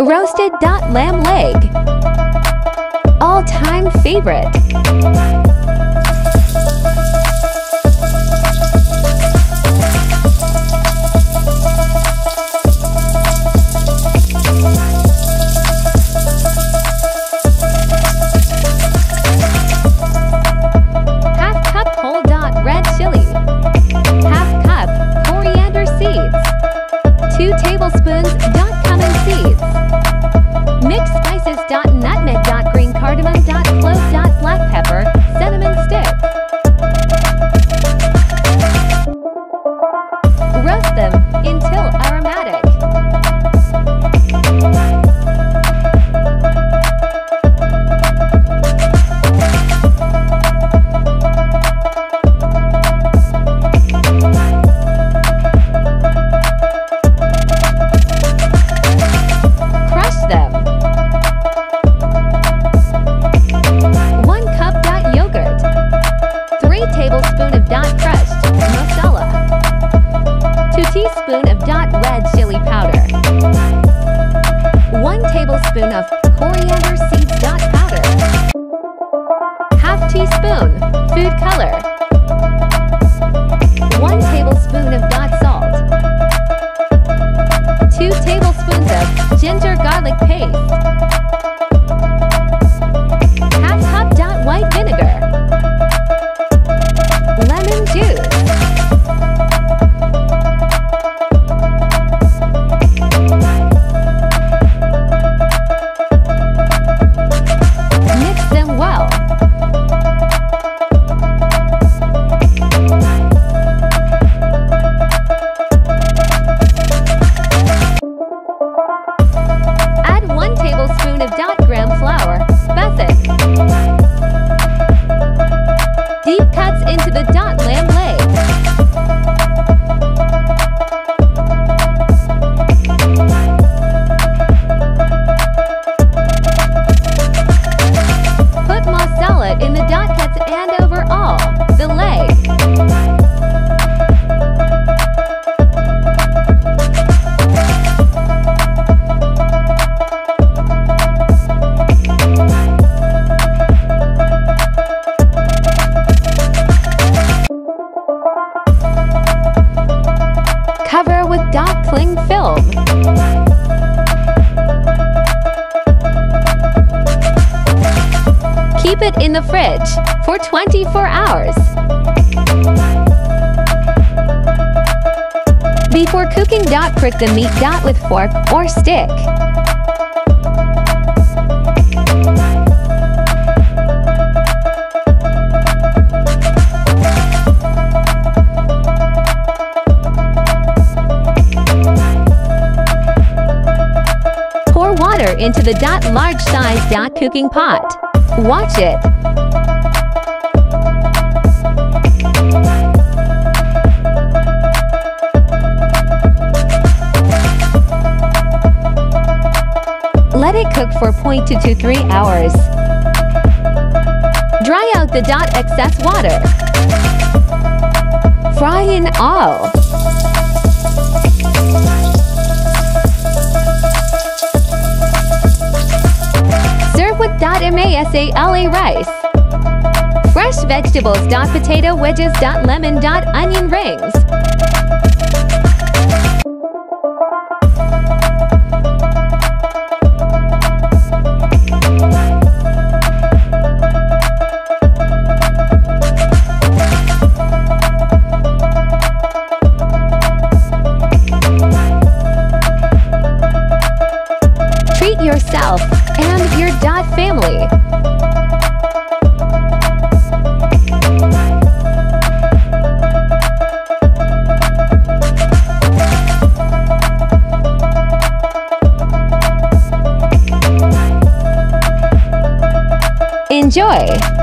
Roasted lamb leg, all-time favorite. In the fridge for 24 hours. Before cooking, prick the meat with fork or stick. Pour water into the large size cooking pot. Watch it. Let it cook for 0.2 to 3 hours. Dry out the excess water. Fry in oil. Serve with masala rice. Fresh vegetables, potato wedges, lemon, onion rings. Enjoy!